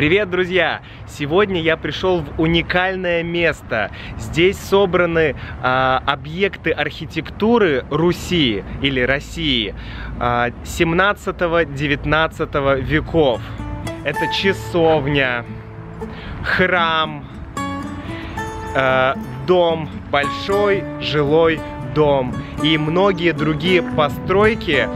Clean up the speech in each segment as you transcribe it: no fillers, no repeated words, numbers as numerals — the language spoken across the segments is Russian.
Привет, друзья! Сегодня я пришел в уникальное место. Здесь собраны объекты архитектуры Руси или России 17-19 веков. Это часовня, храм, дом, большой жилой дом и многие другие постройки,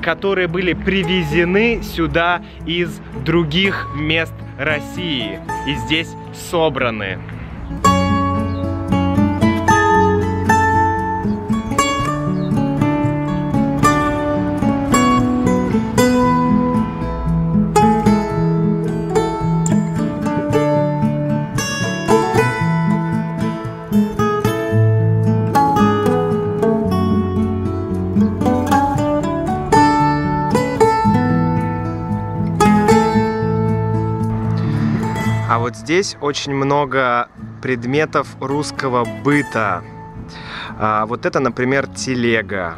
которые были привезены сюда из других мест России и здесь собраны. А вот здесь очень много предметов русского быта. Вот это, например, телега.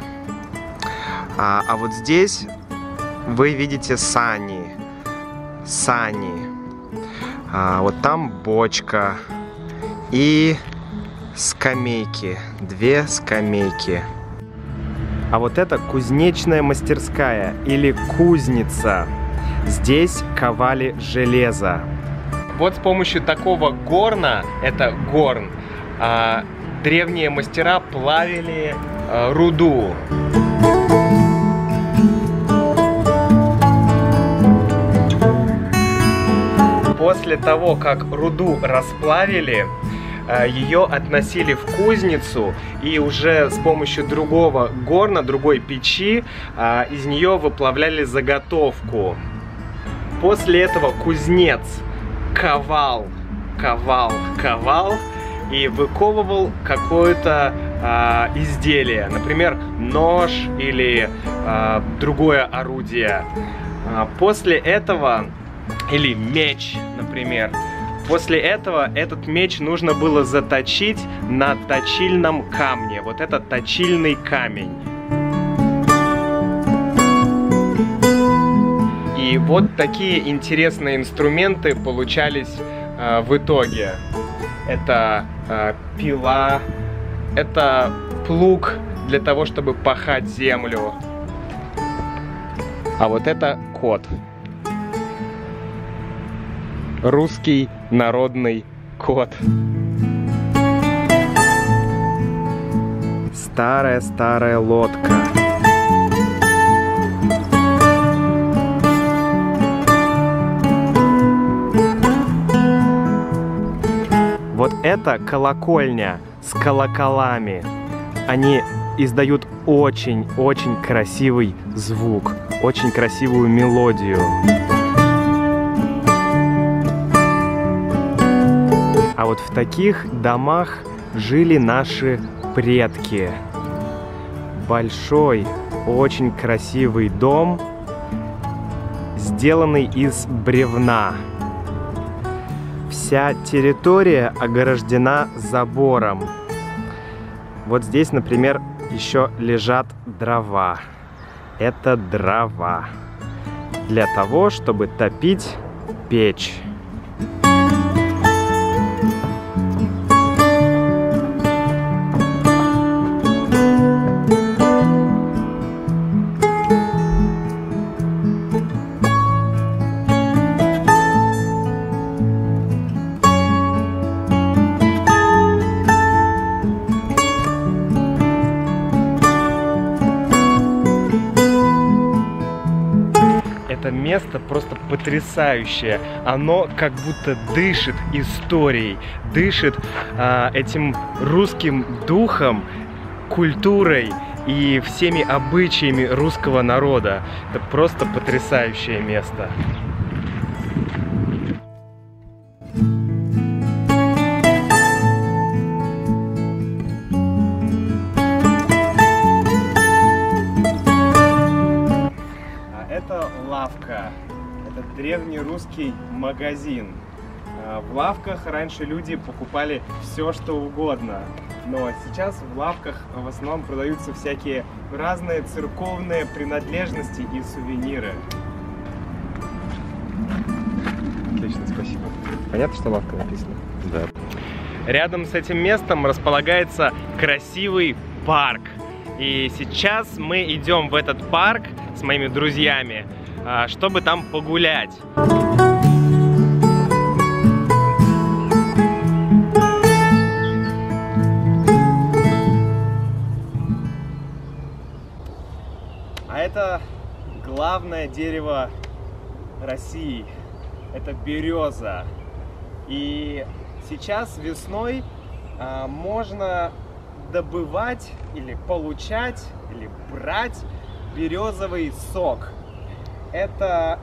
А вот здесь вы видите сани. Вот там бочка. И скамейки. Две скамейки. А вот это кузнечная мастерская или кузница. Здесь ковали железо. Вот с помощью такого горна, это горн, древние мастера плавили руду. После того, как руду расплавили, ее относили в кузницу, и уже с помощью другого горна, другой печи, из нее выплавляли заготовку. После этого кузнец ковал и выковывал какое-то изделие, например, нож или другое орудие. После этого, или меч, например, после этого этот меч нужно было заточить на точильном камне. Вот это точильный камень. И вот такие интересные инструменты получались в итоге. Это пила, это плуг для того, чтобы пахать землю. А вот это кот. Русский народный кот. Старая-старая лодка. Вот это колокольня с колоколами. Они издают очень-очень красивый звук, очень красивую мелодию. А вот в таких домах жили наши предки. Большой, очень красивый дом, сделанный из бревна. Вся территория огорождена забором. Вот здесь, например, еще лежат дрова. Это дрова для того, чтобы топить печь. Это место просто потрясающее. Оно как будто дышит историей, дышит этим русским духом, культурой и всеми обычаями русского народа. Это просто потрясающее место. Это древний русский магазин. В лавках раньше люди покупали все, что угодно. Но сейчас в лавках в основном продаются всякие разные церковные принадлежности и сувениры. Отлично. Понятно, что лавка написана? Да. Рядом с этим местом располагается красивый парк. И сейчас мы идем в этот парк с моими друзьями, чтобы там погулять. А это главное дерево России. Это береза. И сейчас весной можно добывать или получать, или брать березовый сок. Это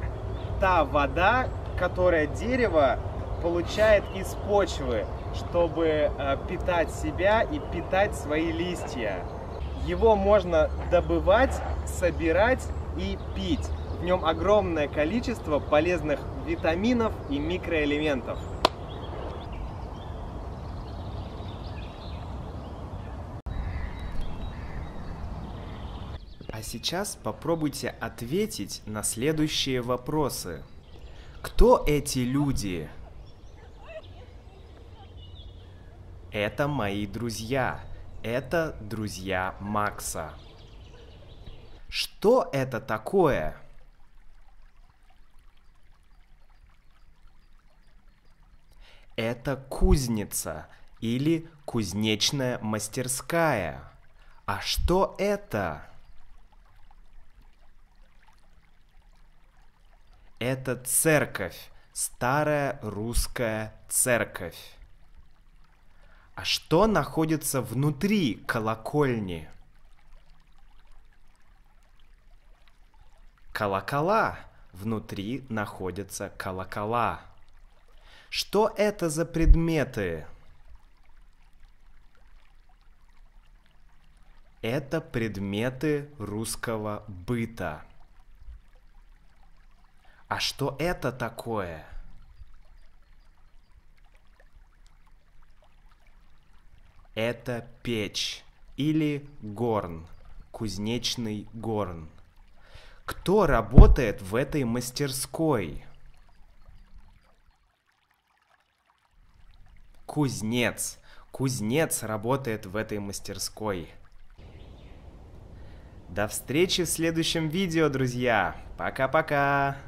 та вода, которая дерево получает из почвы, чтобы питать себя и питать свои листья. Его можно добывать, собирать и пить. В нем огромное количество полезных витаминов и микроэлементов. А сейчас попробуйте ответить на следующие вопросы. Кто эти люди? Это мои друзья. Это друзья Макса. Что это такое? Это кузница или кузнечная мастерская. А что это? Это церковь, старая русская церковь. А что находится внутри колокольни? Колокола. Внутри находятся колокола. Что это за предметы? Это предметы русского быта. А что это такое? Это печь или горн, кузнечный горн. Кто работает в этой мастерской? Кузнец. Кузнец работает в этой мастерской. До встречи в следующем видео, друзья. Пока-пока.